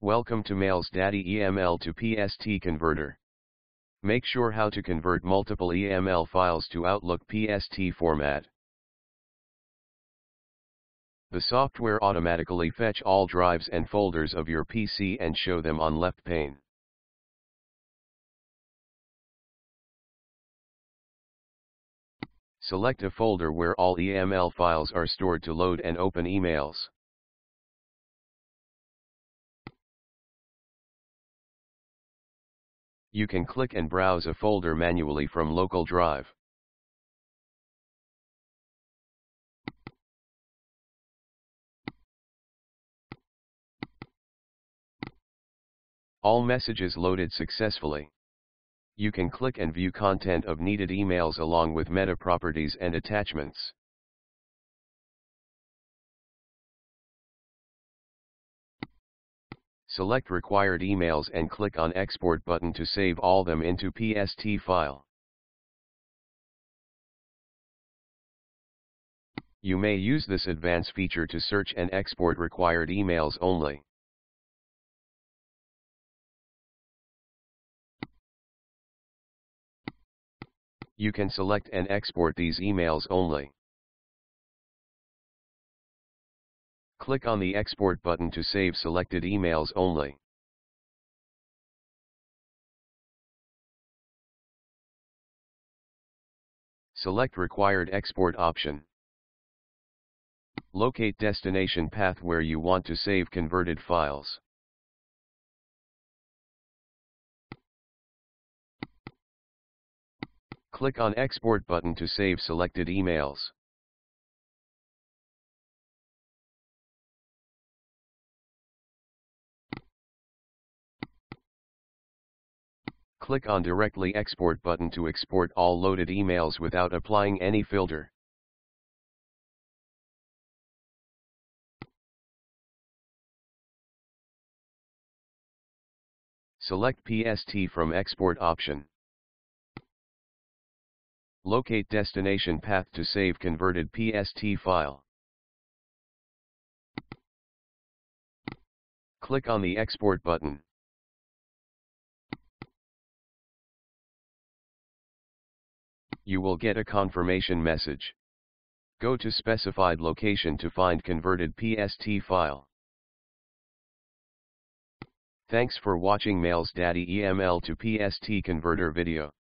Welcome to MailsDaddy EML to PST Converter. Make sure how to convert multiple EML files to Outlook PST format. The software automatically fetch all drives and folders of your PC and show them on left pane. Select a folder where all EML files are stored to load and open emails. You can click and browse a folder manually from local drive. All messages loaded successfully. You can click and view content of needed emails along with meta properties and attachments. Select required emails and click on Export button to save all them into PST file. You may use this advanced feature to search and export required emails only. You can select and export these emails only. Click on the Export button to save selected emails only. Select Required Export option. Locate destination path where you want to save converted files. Click on Export button to save selected emails. Click on Directly Export button to export all loaded emails without applying any filter. Select PST from Export option. Locate destination path to save converted PST file. Click on the Export button. You will get a confirmation message. Go to specified location to find converted PST file. Thanks for watching MailsDaddy EML to PST Converter video.